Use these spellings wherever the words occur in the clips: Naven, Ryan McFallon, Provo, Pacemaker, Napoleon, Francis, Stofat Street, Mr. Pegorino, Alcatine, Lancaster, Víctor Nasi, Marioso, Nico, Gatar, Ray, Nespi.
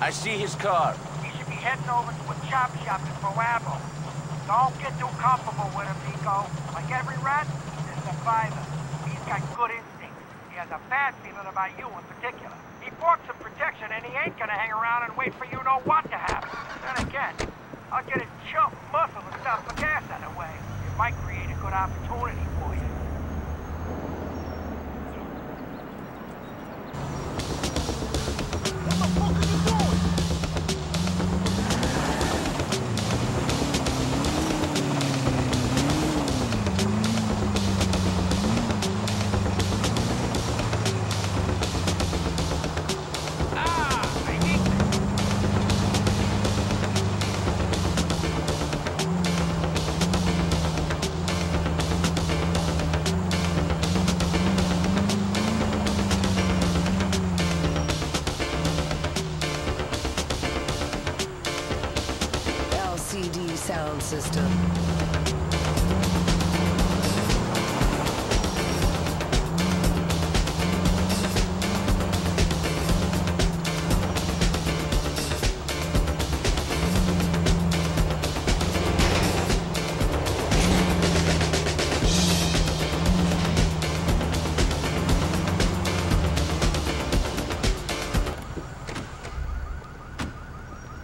I see his car. He should be heading over to a chop shop in Provo. Don't get too comfortable with him, Nico. Like every rat, he's a survivor. He's got good instincts. He has a bad feeling about you in particular. He bought some protection and he ain't gonna hang around and wait for you know what to happen. Then again, I'll get his chump muscle and stuff the gas out of the way. It might create a good opportunity for you.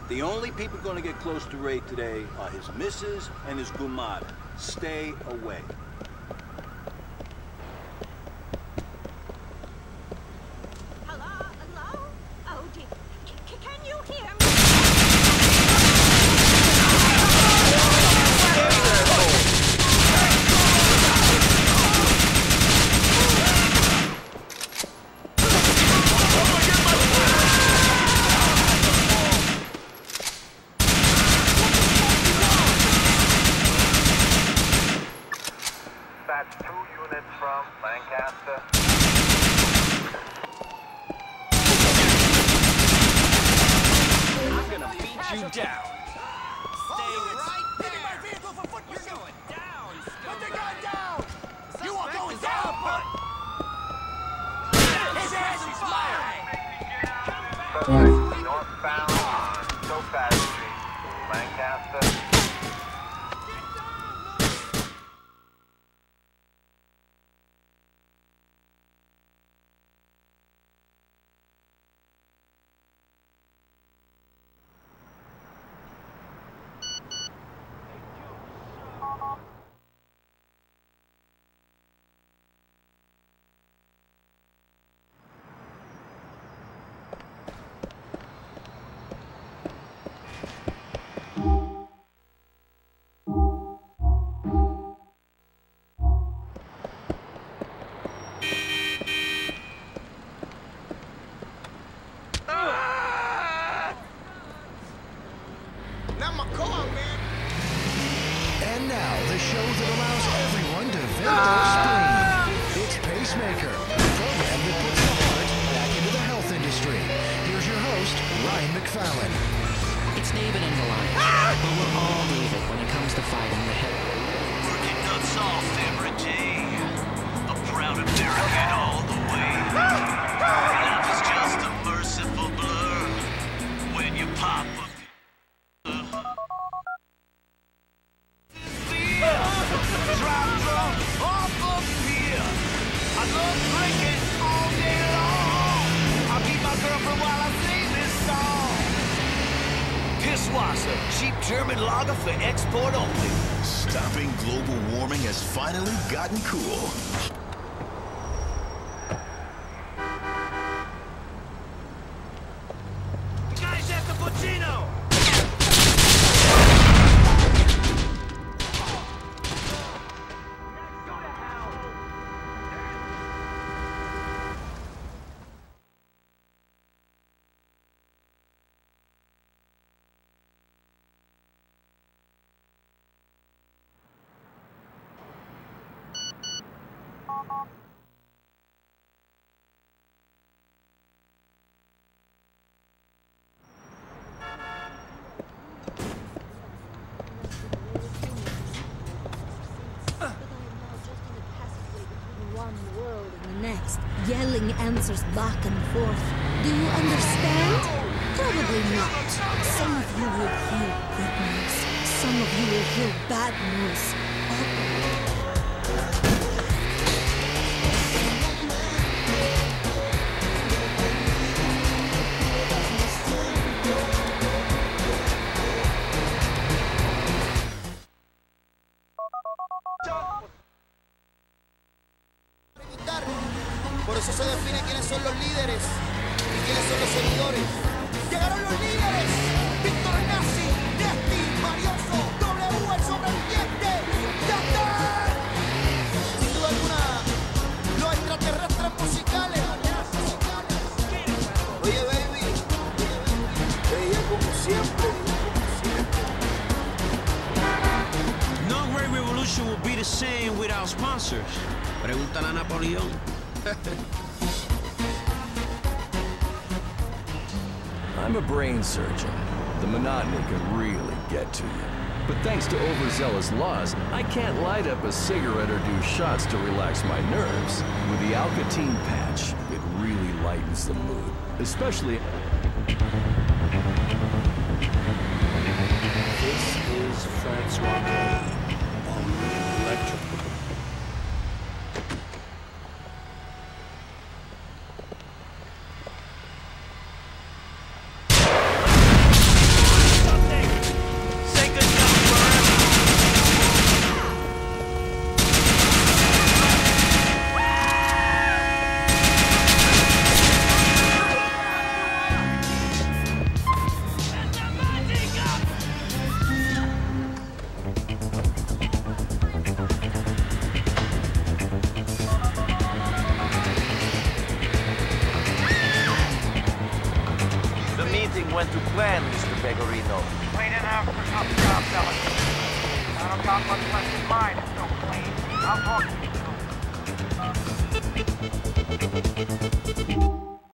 The only people going to get close to Ray today are his missus and his gumada. Stay away. Hello? Hello? Oh, dear. Can you hear me? From Lancaster. I'm gonna beat you down. Stay right there. Taking my vehicle for foot. You're going down. Put the gun down. You are going down, bud. His ass is fired. Northbound on Stofat Street, Lancaster. And now, the show that allows everyone to vent their spleen. It's Pacemaker, the program that puts the heart back into the health industry. Here's your host, Ryan McFallon. It's Naven and the Lion, but we're all evil when it comes to fighting the hell. We're getting us off every day. A proud American all the way. Life is just a merciful blur when you pop up. Cheap German lager for export only. Stopping global warming has finally gotten cool. Yelling answers back and forth. Do you understand? Probably not. Some of you will hear good news. Some of you will hear bad news. Por eso se define quiénes son los líderes y quiénes son los seguidores. Llegaron los líderes, Víctor Nasi, Nespi, Marioso, W, el sobreviviente, Gatar. Sin duda alguna, los extraterrestres musicales. Oye, baby, ella como siempre. No great revolution will be the same without sponsors. Pregúntale a Napoleon. I'm a brain surgeon. The monotony can really get to you. But thanks to overzealous laws, I can't light up a cigarette or do shots to relax my nerves. With the Alcatine patch, it really lightens the mood. Especially... This is Francis. Went to plan, Mr. Pegorino. Clean enough for some job, fellas. I don't got much left in mind. It's so clean. I'll talk to you.